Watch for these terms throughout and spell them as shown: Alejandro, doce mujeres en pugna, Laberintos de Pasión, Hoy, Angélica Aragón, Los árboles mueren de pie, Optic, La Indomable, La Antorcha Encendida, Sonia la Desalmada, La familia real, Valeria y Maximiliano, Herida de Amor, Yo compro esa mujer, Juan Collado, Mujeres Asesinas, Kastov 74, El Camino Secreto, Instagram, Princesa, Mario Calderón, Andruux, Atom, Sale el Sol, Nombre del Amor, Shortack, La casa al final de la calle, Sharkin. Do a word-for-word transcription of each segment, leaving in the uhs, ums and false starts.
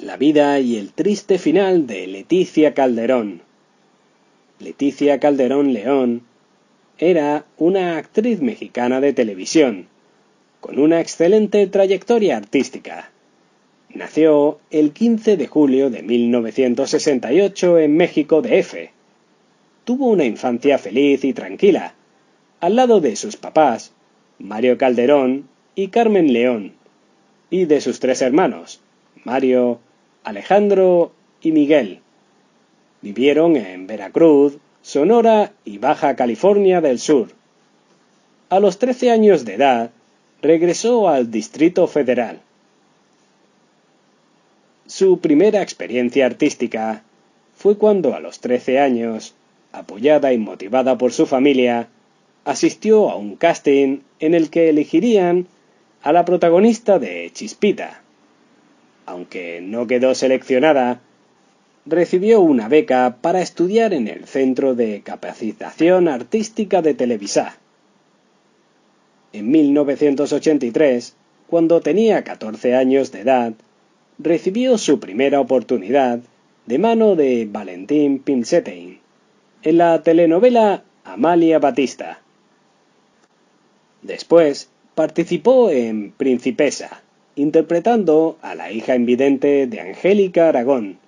La vida y el triste final de Leticia Calderón. Leticia Calderón León era una actriz mexicana de televisión, con una excelente trayectoria artística. Nació el quince de julio de mil novecientos sesenta y ocho en México D F. Tuvo una infancia feliz y tranquila, al lado de sus papás, Mario Calderón y Carmen León, y de sus tres hermanos, Mario, Alejandro y Miguel. Vivieron en Veracruz, Sonora y Baja California del Sur. A los trece años de edad, regresó al Distrito Federal. Su primera experiencia artística fue cuando a los trece años, apoyada y motivada por su familia, asistió a un casting en el que elegirían a la protagonista de Chispita. Aunque no quedó seleccionada, recibió una beca para estudiar en el Centro de Capacitación Artística de Televisa. En mil novecientos ochenta y tres, cuando tenía catorce años de edad, recibió su primera oportunidad de mano de Valentín Pimstein en la telenovela Amalia Batista. Después participó en Princesa, interpretando a la hija invidente de Angélica Aragón,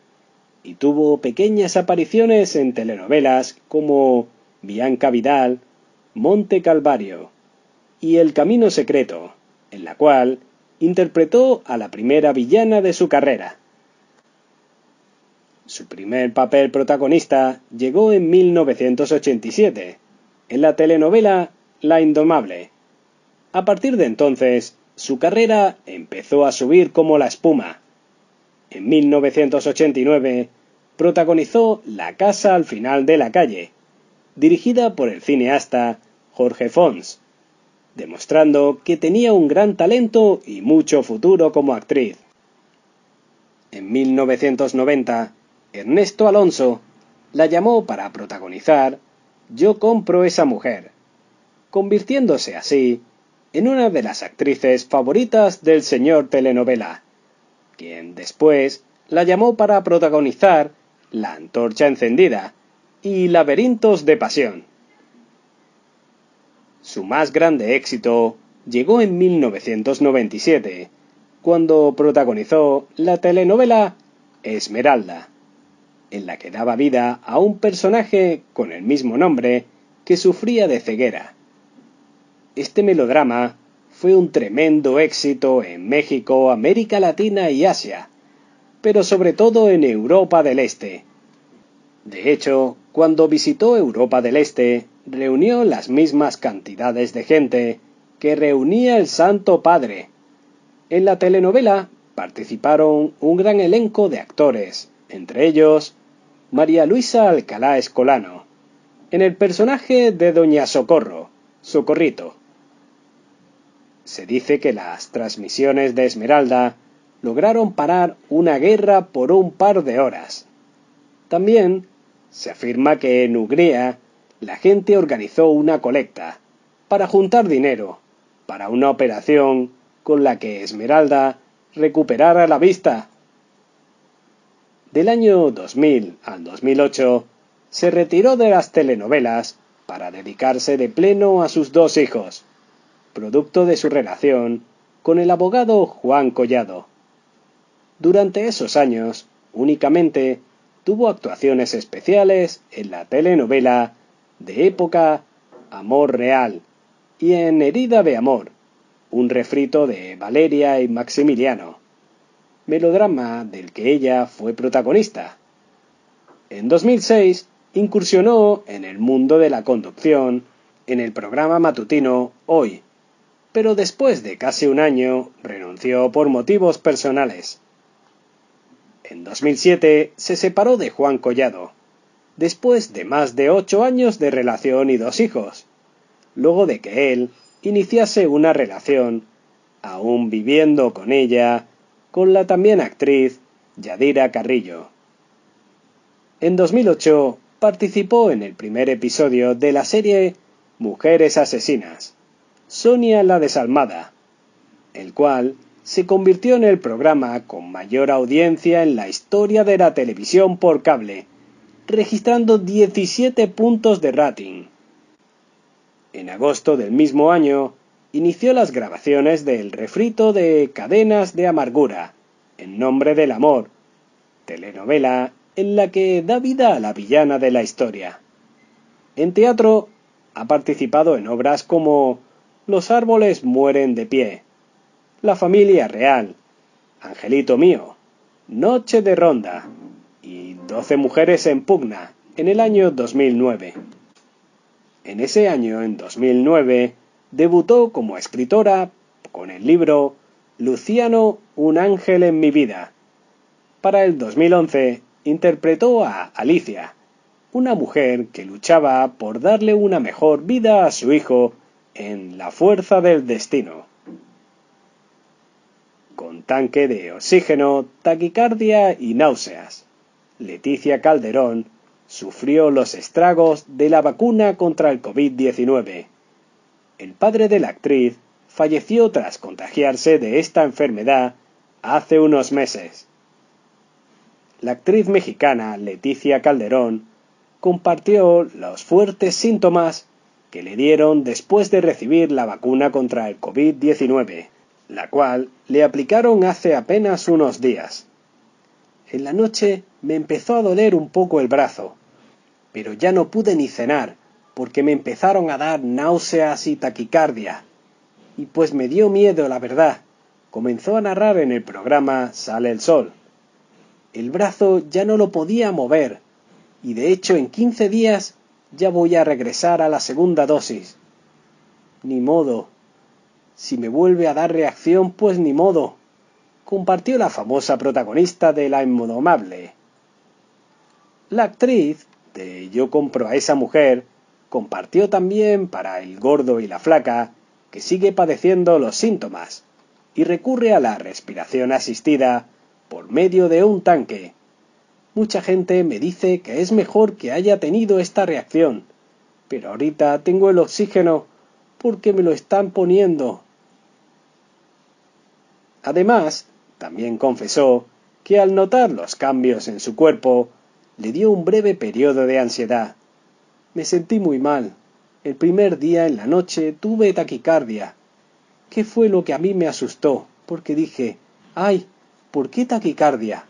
y tuvo pequeñas apariciones en telenovelas como Bianca Vidal, Monte Calvario y El Camino Secreto, en la cual interpretó a la primera villana de su carrera. Su primer papel protagonista llegó en mil novecientos ochenta y siete, en la telenovela La Indomable. A partir de entonces, su carrera empezó a subir como la espuma. En mil novecientos ochenta y nueve protagonizó La casa al final de la calle, dirigida por el cineasta Jorge Fons, demostrando que tenía un gran talento y mucho futuro como actriz. En mil novecientos noventa, Ernesto Alonso la llamó para protagonizar Yo compro esa mujer, convirtiéndose así en una de las actrices favoritas del señor telenovela, quien después la llamó para protagonizar La Antorcha Encendida y Laberintos de Pasión. Su más grande éxito llegó en mil novecientos noventa y siete, cuando protagonizó la telenovela Esmeralda, en la que daba vida a un personaje con el mismo nombre que sufría de ceguera. Este melodrama fue un tremendo éxito en México, América Latina y Asia, pero sobre todo en Europa del Este. De hecho, cuando visitó Europa del Este, reunió las mismas cantidades de gente que reunía el Santo Padre. En la telenovela participaron un gran elenco de actores, entre ellos María Luisa Alcalá Escolano, en el personaje de Doña Socorro, Socorrito. Se dice que las transmisiones de Esmeralda lograron parar una guerra por un par de horas. También se afirma que en Hungría la gente organizó una colecta para juntar dinero para una operación con la que Esmeralda recuperara la vista. Del año dos mil al dos mil ocho se retiró de las telenovelas para dedicarse de pleno a sus dos hijos, producto de su relación con el abogado Juan Collado. Durante esos años, únicamente tuvo actuaciones especiales en la telenovela de época Amor Real y en Herida de Amor, un refrito de Valeria y Maximiliano, melodrama del que ella fue protagonista. En dos mil seis, incursionó en el mundo de la conducción en el programa matutino Hoy, pero después de casi un año renunció por motivos personales. En dos mil siete se separó de Juan Collado, después de más de ocho años de relación y dos hijos, luego de que él iniciase una relación, aún viviendo con ella, con la también actriz Yadira Carrillo. En dos mil ocho participó en el primer episodio de la serie Mujeres Asesinas, Sonia la Desalmada, el cual se convirtió en el programa con mayor audiencia en la historia de la televisión por cable, registrando diecisiete puntos de rating. En agosto del mismo año, inició las grabaciones del refrito de Cadenas de Amargura, En nombre del amor, telenovela en la que da vida a la villana de la historia. En teatro ha participado en obras como Los árboles mueren de pie, La familia real, Angelito mío, Noche de ronda y doce mujeres en pugna en el año dos mil nueve. En ese año, en dos mil nueve, debutó como escritora con el libro Luciano, un ángel en mi vida. Para el dos mil once interpretó a Alicia, una mujer que luchaba por darle una mejor vida a su hijo en La fuerza del destino. Con tanque de oxígeno, taquicardia y náuseas, Leticia Calderón sufrió los estragos de la vacuna contra el COVID diecinueve. El padre de la actriz falleció tras contagiarse de esta enfermedad hace unos meses. La actriz mexicana Leticia Calderón compartió los fuertes síntomas que le dieron después de recibir la vacuna contra el COVID diecinueve, la cual le aplicaron hace apenas unos días. En la noche me empezó a doler un poco el brazo, pero ya no pude ni cenar porque me empezaron a dar náuseas y taquicardia. Y pues me dio miedo, la verdad, comenzó a narrar en el programa Sale el Sol. El brazo ya no lo podía mover, y de hecho en quince días ya voy a regresar a la segunda dosis. Ni modo. Si me vuelve a dar reacción, pues ni modo, compartió la famosa protagonista de La Indomable. La actriz de Yo compro a esa mujer compartió también para El Gordo y la Flaca, que sigue padeciendo los síntomas y recurre a la respiración asistida por medio de un tanque. Mucha gente me dice que es mejor que haya tenido esta reacción, pero ahorita tengo el oxígeno porque me lo están poniendo. Además, también confesó que al notar los cambios en su cuerpo, le dio un breve periodo de ansiedad. Me sentí muy mal. El primer día en la noche tuve taquicardia. ¿Qué fue lo que a mí me asustó? Porque dije, ¡ay! ¿Por qué taquicardia?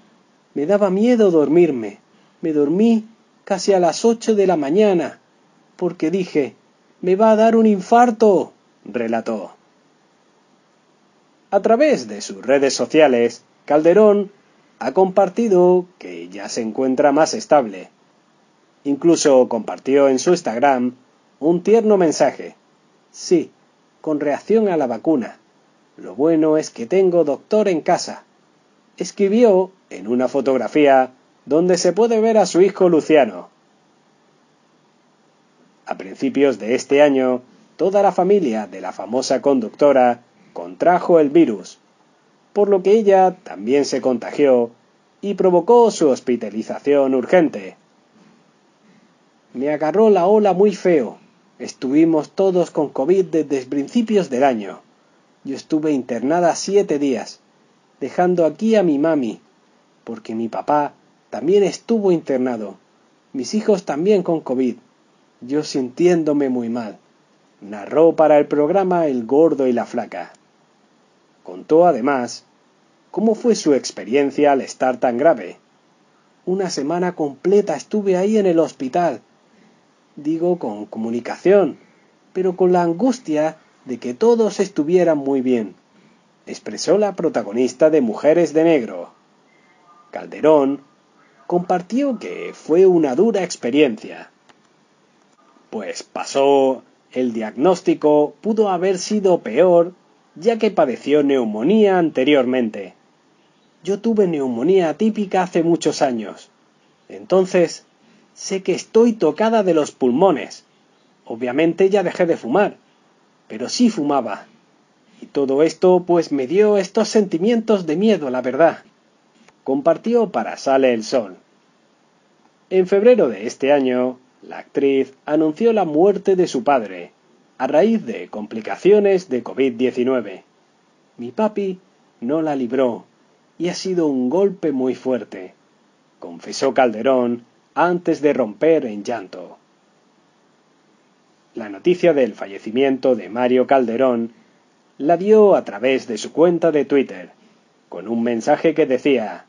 Me daba miedo dormirme. Me dormí casi a las ocho de la mañana, porque dije, ¡me va a dar un infarto!, relató. A través de sus redes sociales, Calderón ha compartido que ya se encuentra más estable. Incluso compartió en su Instagram un tierno mensaje. Sí, con reacción a la vacuna. Lo bueno es que tengo doctor en casa, escribió en una fotografía donde se puede ver a su hijo Luciano. A principios de este año, toda la familia de la famosa conductora contrajo el virus, por lo que ella también se contagió y provocó su hospitalización urgente. Me agarró la ola muy feo. Estuvimos todos con COVID desde principios del año. Yo estuve internada siete días, dejando aquí a mi mami, porque mi papá también estuvo internado. Mis hijos también con COVID. Yo sintiéndome muy mal, narró para el programa El Gordo y la Flaca. Contó además cómo fue su experiencia al estar tan grave. Una semana completa estuve ahí en el hospital. Digo con comunicación, pero con la angustia de que todos estuvieran muy bien, expresó la protagonista de Mujeres de Negro. Calderón compartió que fue una dura experiencia, pues pasó el diagnóstico pudo haber sido peor, ya que padeció neumonía anteriormente. Yo tuve neumonía atípica hace muchos años, entonces sé que estoy tocada de los pulmones. Obviamente ya dejé de fumar, pero sí fumaba. Y todo esto pues me dio estos sentimientos de miedo, la verdad, compartió para Sale el Sol. En febrero de este año, la actriz anunció la muerte de su padre, a raíz de complicaciones de COVID diecinueve. Mi papi no la libró y ha sido un golpe muy fuerte, confesó Calderón antes de romper en llanto. La noticia del fallecimiento de Mario Calderón la dio a través de su cuenta de Twitter, con un mensaje que decía: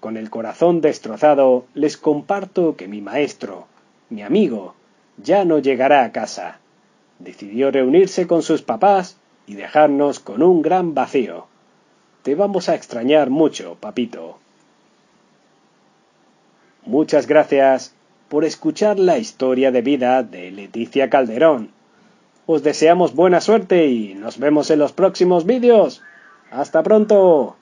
con el corazón destrozado les comparto que mi maestro, mi amigo, ya no llegará a casa. Decidió reunirse con sus papás y dejarnos con un gran vacío. Te vamos a extrañar mucho, papito. Muchas gracias por escuchar la historia de vida de Leticia Calderón. Os deseamos buena suerte y nos vemos en los próximos vídeos. ¡Hasta pronto!